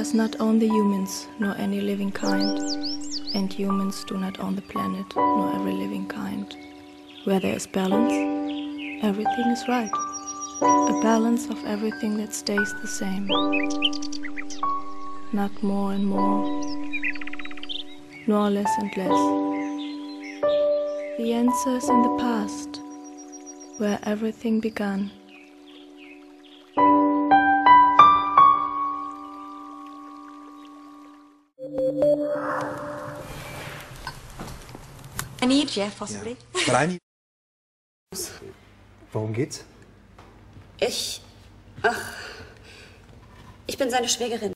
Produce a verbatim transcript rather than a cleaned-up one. does not own the humans, nor any living kind, and humans do not own the planet, nor every living kind. Where there is balance, everything is right. A balance of everything that stays the same. Not more and more, nor less and less. The answer is in the past, where everything began. I need, yeah, possibly. Yeah. But I need. Worum geht's? Ich. Ach. Ich bin seine Schwägerin.